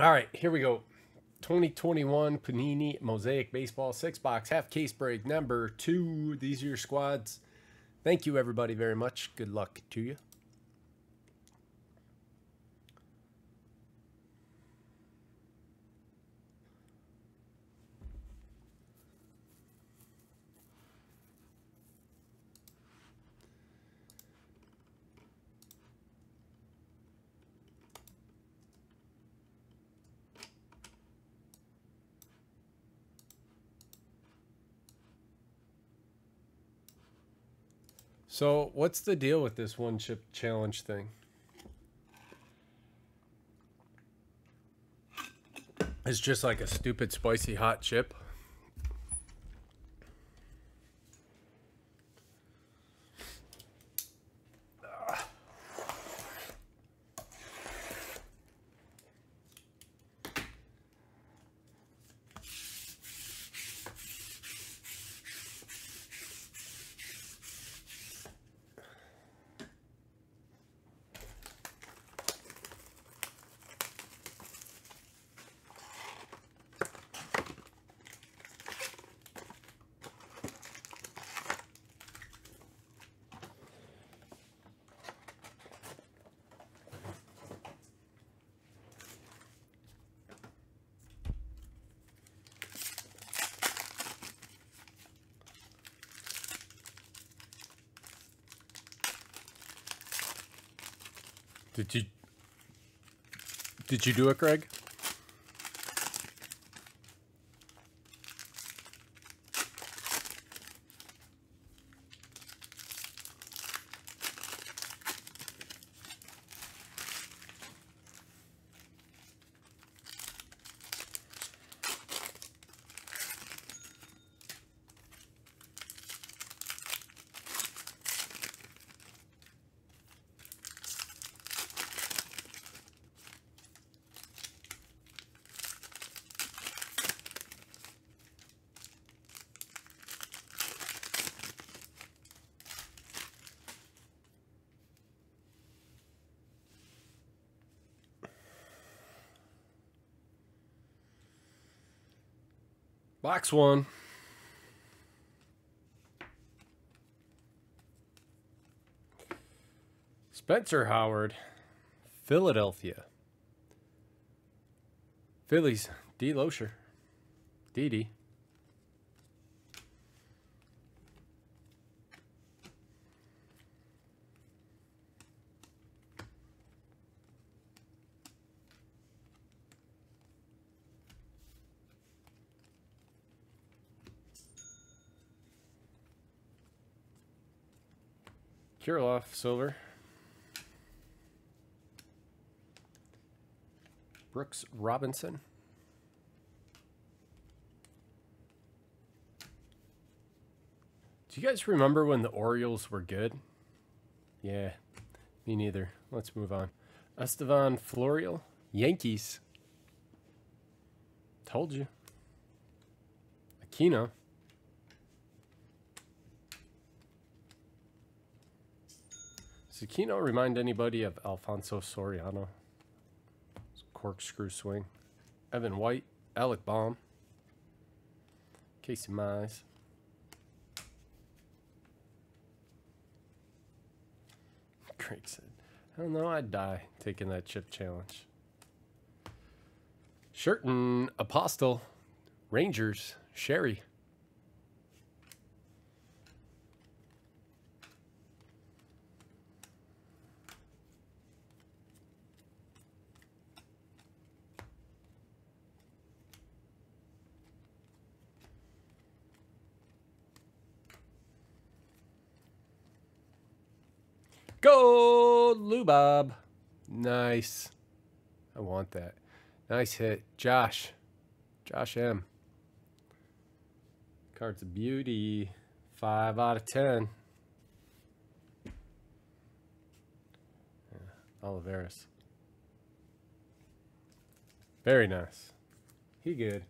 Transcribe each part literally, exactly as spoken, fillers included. All right, here we go. twenty twenty-one Panini Mosaic Baseball six box half case break number two. These are your squads. Thank you everybody very much. Good luck to you. So, what's the deal with this one chip challenge thing? It's just like a stupid spicy hot chip. Did you, did you do it, Greg? Box one. Spencer Howard, Philadelphia. Phillies, D Losher. D D. Kirillov, silver. Brooks Robinson. Do you guys remember when the Orioles were good? Yeah, me neither. Let's move on. Estevan Florial, Yankees. Told you. Aquino. Does Aquino remind anybody of Alfonso Soriano? Corkscrew swing. Evan White, Alec Baum, Casey Mize. Craig said, I don't know, I'd die taking that chip challenge. Sherten Apostol, Rangers, Sherry. Gold Lubob. Nice. I want that. Nice hit. Josh. Josh M. Card's a beauty. Five out of ten. Yeah. Olivares. Very nice. He good.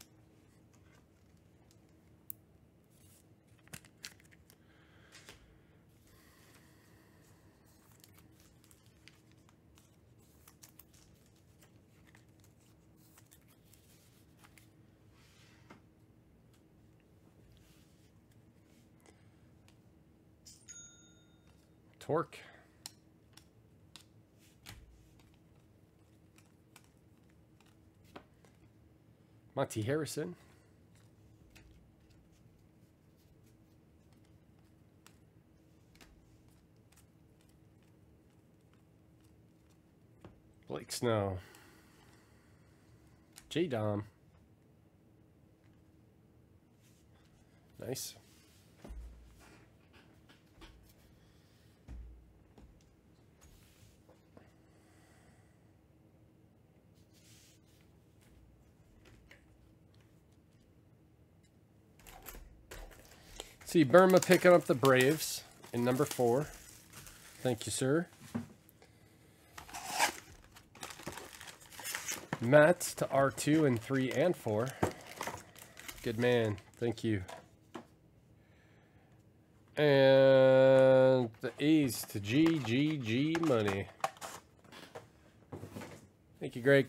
Torque. Monty Harrison. Blake Snow. J-Dom. Nice. See Burma picking up the Braves in number four. Thank you, sir. Matt to R two and three and four. Good man. Thank you. And the A's to G G G Money. Thank you, Greg.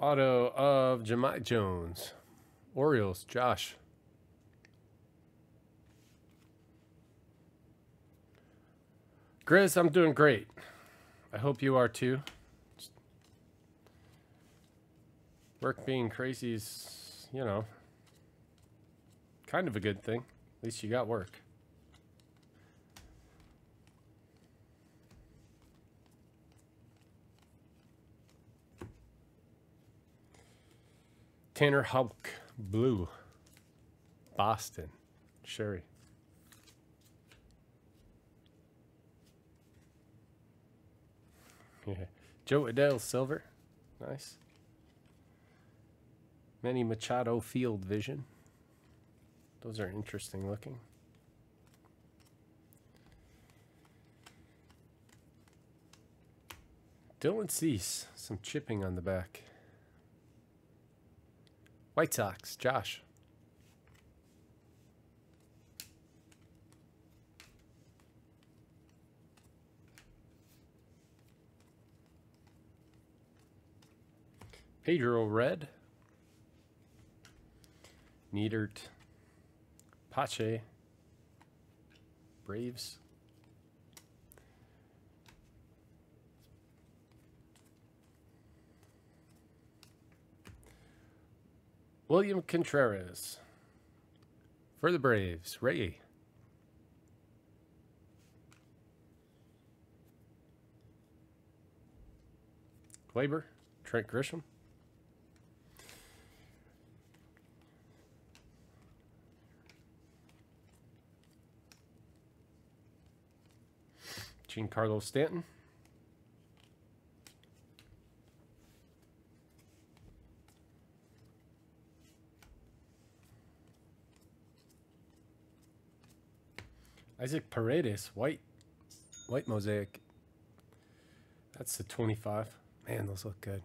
Auto of Jemai Jones. Orioles, Josh. Grizz, I'm doing great. I hope you are too. Work being crazy is, you know, kind of a good thing. At least you got work. Tanner Houck, blue, Boston, Sherry. Yeah. Joe Adell, silver, nice. Manny Machado, field vision. Those are interesting looking. Dylan Cease, some chipping on the back. White Sox, Josh. Pedro Red. Niedert. Pache. Braves. William Contreras for the Braves, Ray. Glaber, Trent Grisham. Giancarlo Stanton. Isaac Paredes, white, white mosaic. That's the twenty-five. Man, those look good.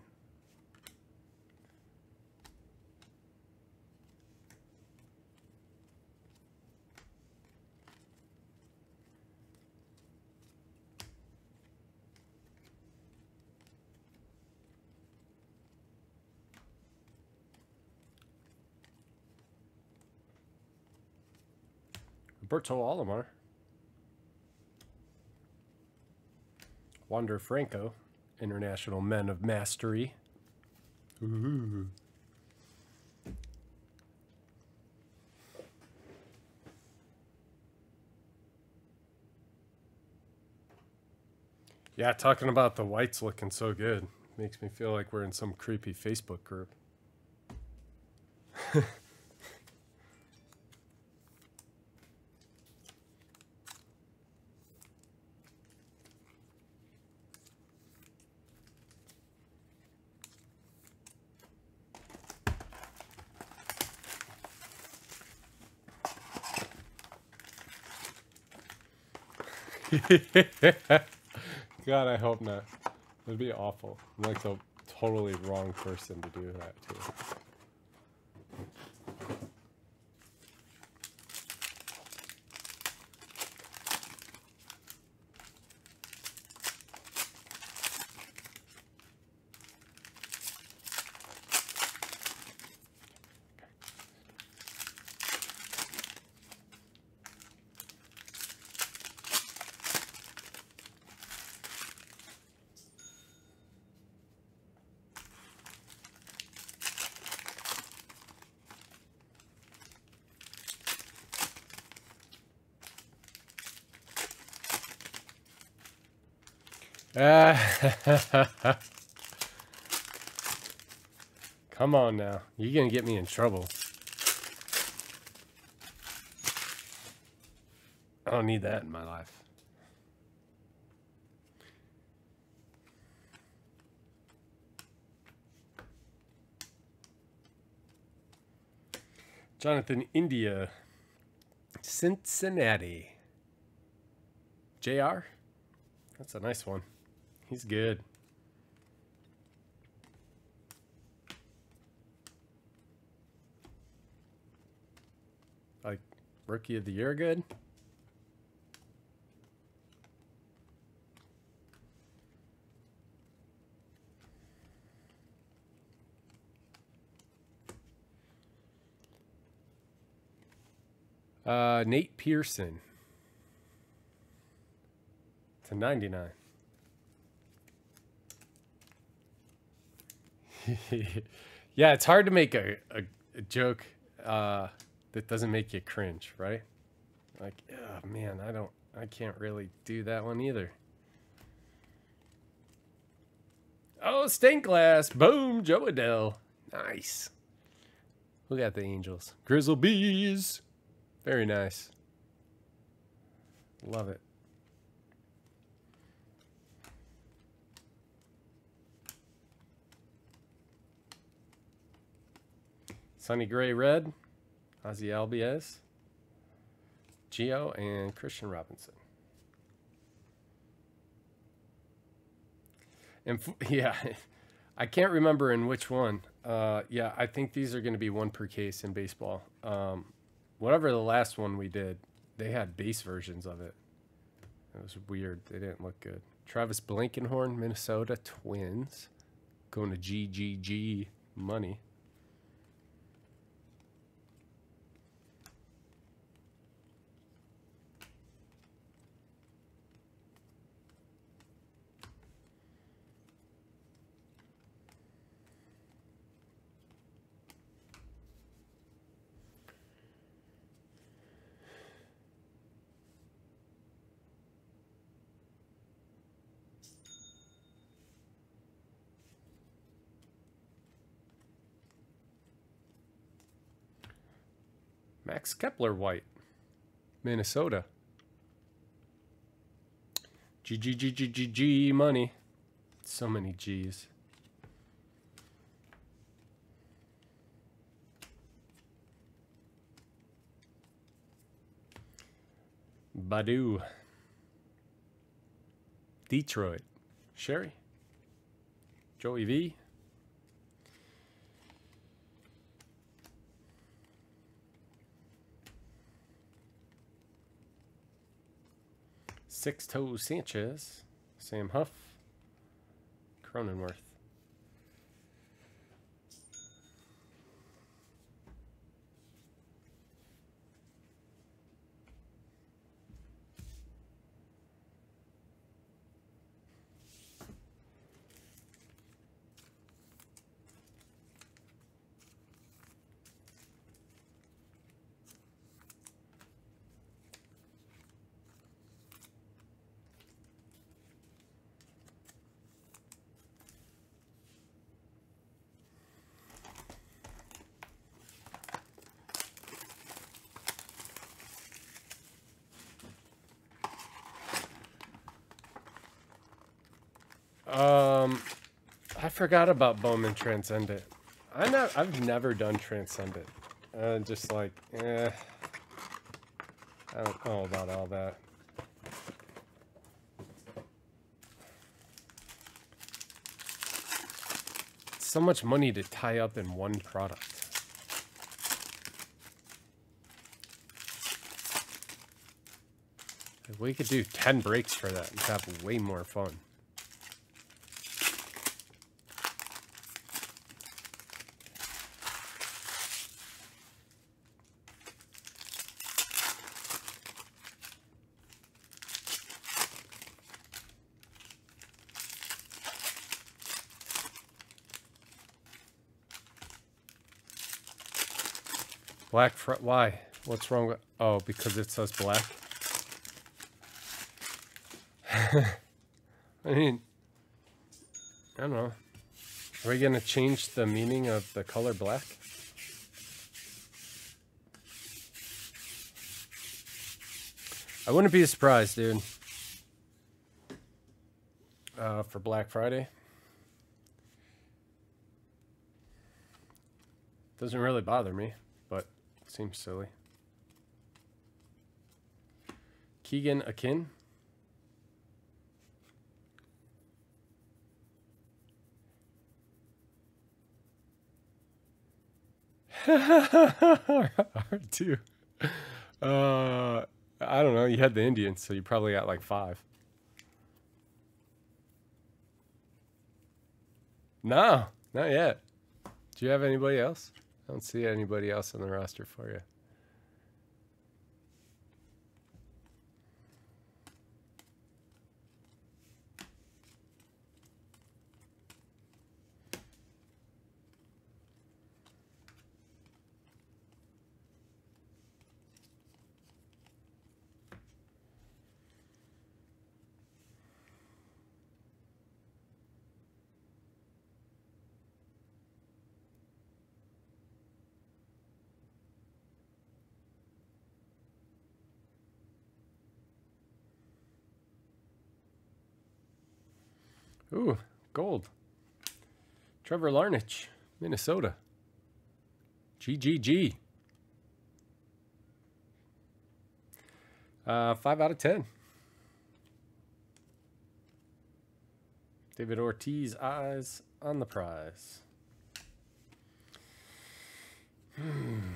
Roberto Alomar. Wander Franco, International Men of Mastery. Ooh. Yeah, talking about the whites looking so good. Makes me feel like we're in some creepy Facebook group. God, I hope not. That'd be awful. I'm like the totally wrong person to do that to. Come on now. You're gonna get me in trouble. I don't need that in my life. Jonathan India, Cincinnati. J R? That's a nice one. He's good. Like rookie of the year good. Uh, Nate Pearson to ninety-nine. Yeah, it's hard to make a, a, a joke uh, that doesn't make you cringe, right? Like, oh man, I don't, I can't really do that one either. Oh, stained glass, boom, Joe Adell, nice. Look at the Angels, Grizzle Bees, very nice. Love it. Sunny Gray Red, Ozzy Albies, Gio, and Christian Robinson. And yeah, I can't remember in which one. Uh, yeah, I think these are going to be one per case in baseball. Um, whatever the last one we did, they had base versions of it. It was weird. They didn't look good. Travis Blankenhorn, Minnesota Twins, going to G G G money. Max Kepler White, Minnesota. G G G G G G money. So many G's. Badu. Detroit. Sherry. Joey V. Six Toe Sanchez, Sam Huff, Cronenworth. Um, I forgot about Bowman Transcendent. I know I've never done Transcendent. Uh, just like, eh, I don't know about all that. So much money to tie up in one product. If we could do ten breaks for that and have way more fun. Black fr- why? What's wrong with- oh, because it says black? I mean, I don't know. Are we gonna change the meaning of the color black? I wouldn't be surprised, dude. Uh, for Black Friday. Doesn't really bother me. Seems silly. Keegan Akin. R two. Uh, I don't know. You had the Indians, so you probably got like five. No, not yet. Do you have anybody else? I don't see anybody else on the roster for you. Ooh, gold. Trevor Larnach, Minnesota. G G G. Uh, five out of ten. David Ortiz, eyes on the prize. Hmm.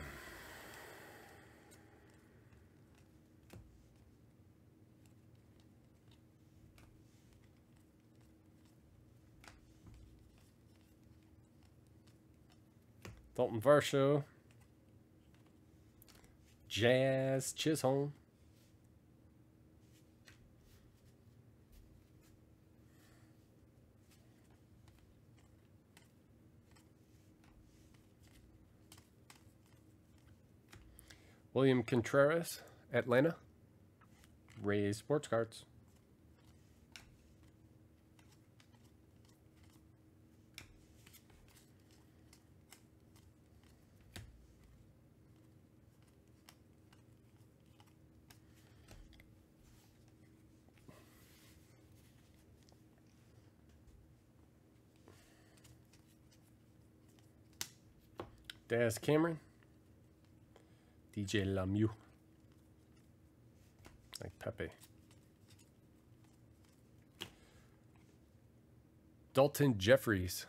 Dalton Varsho, Jazz Chisholm, William Contreras, Atlanta, Rays Sports Cards. Daz Cameron, D J Lemieux, like Pepe, Dalton Jeffries,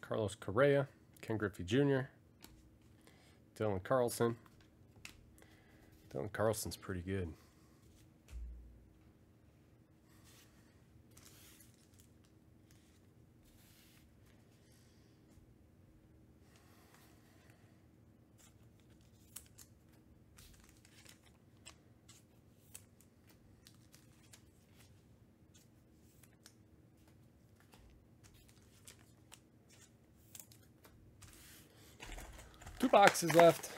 Carlos Correa, Ken Griffey Junior, Dylan Carlson. Dylan Carlson's pretty good. Two boxes left.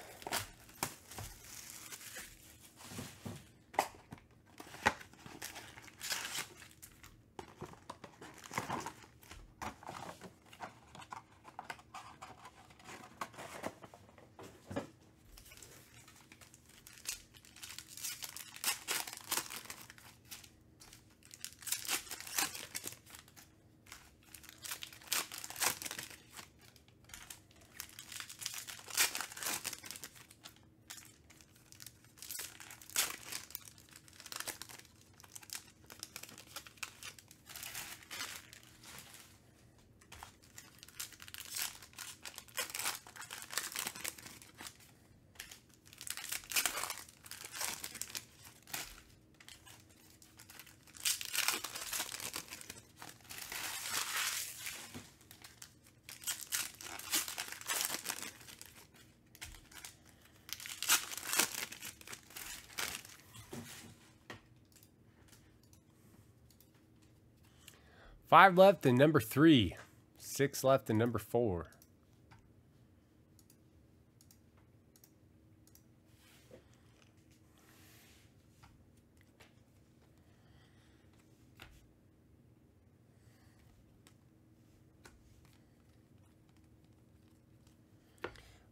Five left in number three. Six left in number four.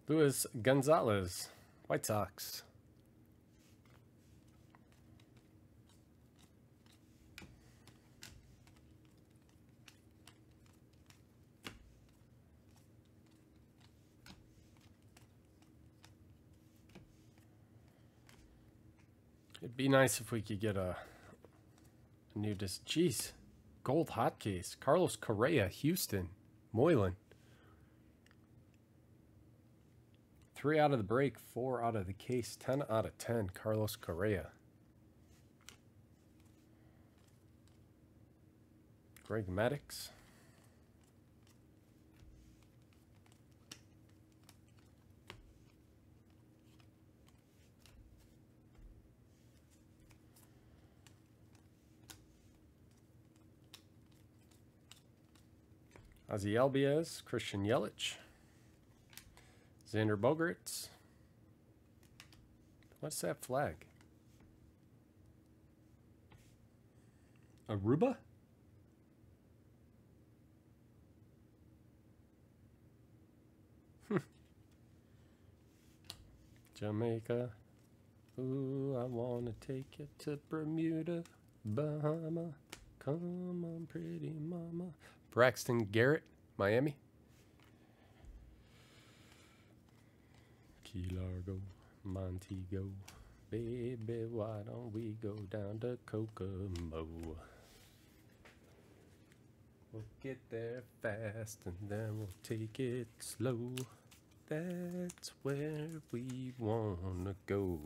Luis Gonzalez, White Sox. It'd be nice if we could get a, a new disc. Jeez, gold hot case. Carlos Correa, Houston, Moylan. Three out of the break, four out of the case, ten out of ten, Carlos Correa. Greg Maddux. Ozzy Albies, Christian Yelich. Xander Bogaerts. What's that flag? Aruba? Jamaica. Ooh, I wanna take you to Bermuda, Bahama. Come on, pretty mama. Braxton Garrett, Miami. Key Largo, Montego, baby, why don't we go down to Kokomo? We'll get there fast and then we'll take it slow. That's where we wanna go.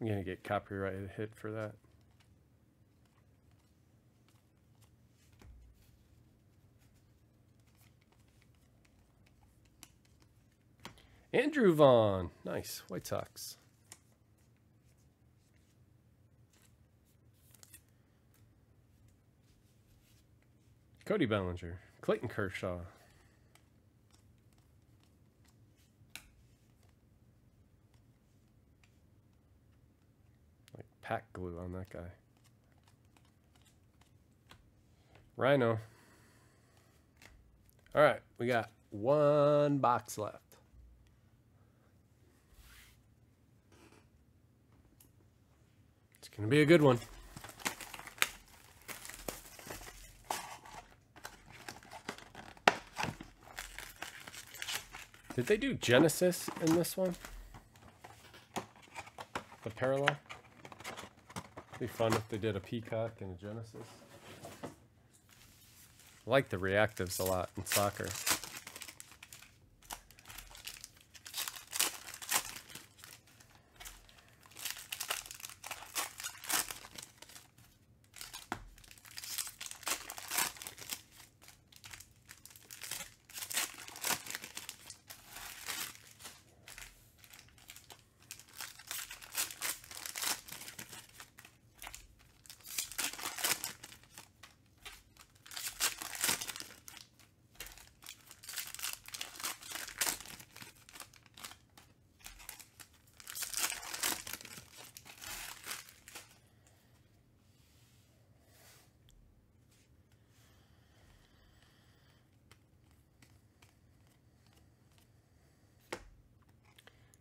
I'm gonna get copyrighted hit for that. Andrew Vaughn, nice, White Sox. Cody Bellinger, Clayton Kershaw. Pack glue on that guy. Rhino. All right, we got one box left. It's gonna be a good one. Did they do Genesis in this one? The parallel? It'd be fun if they did a Peacock and a Genesis. I like the reactives a lot in soccer.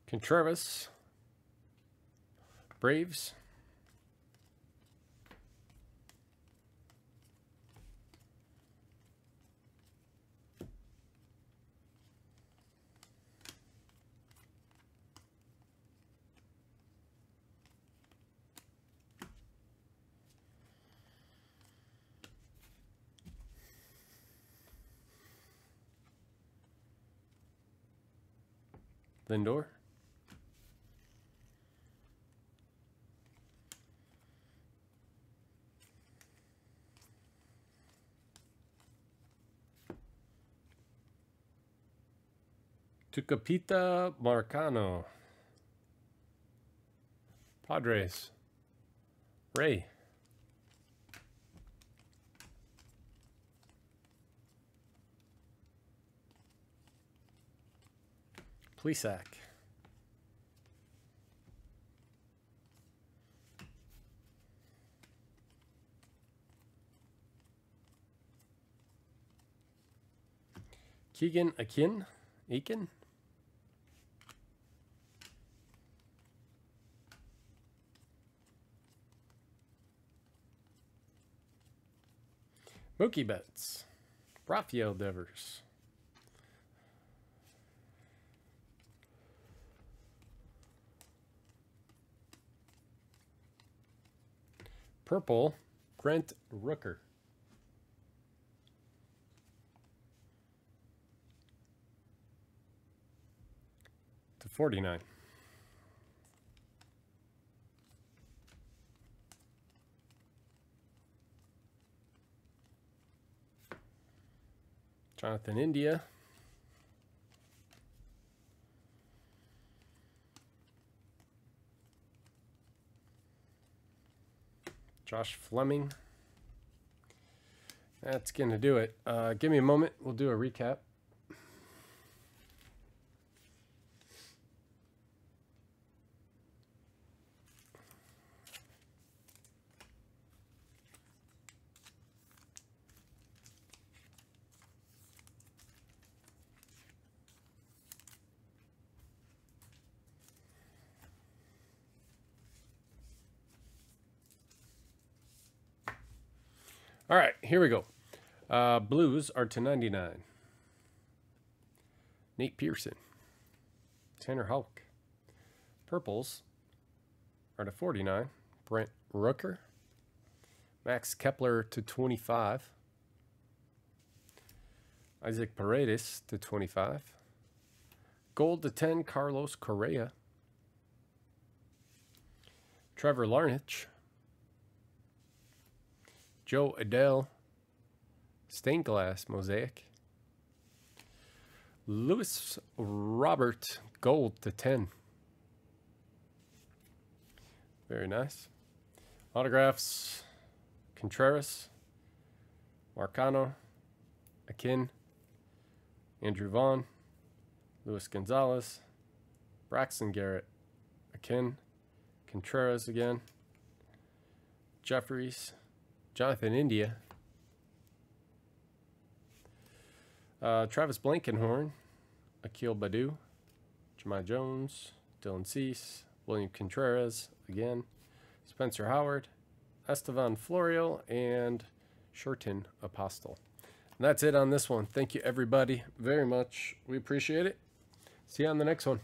Contreras, Braves. Lindor. Tucapita Marcano. Padres. Ray. Plesac. Keegan Akin. Akin. Mookie Betts. Rafael Devers. Purple, Brent Rooker. to forty-nine. Jonathan India. Josh Fleming. That's going to do it. Uh, give me a moment. We'll do a recap. All right, here we go. Uh, blues are to ninety-nine. Nate Pearson. Tanner Houck. Purples are to forty-nine. Brent Rooker. Max Kepler to twenty-five. Isaac Paredes to twenty-five. Gold to ten, Carlos Correa. Trevor Larnach. Joe Adell, Stained Glass Mosaic. Lewis Robert, Gold to ten. Very nice. Autographs, Contreras, Marcano, Akin, Andrew Vaughn, Luis Gonzalez, Braxton Garrett, Akin, Contreras again, Jeffries, Jonathan India, uh, Travis Blankenhorn, Akil Badu, Jemai Jones, Dylan Cease, William Contreras again, Spencer Howard, Estevan Florial, and Sherten Apostol. And that's it on this one. Thank you, everybody, very much. We appreciate it. See you on the next one.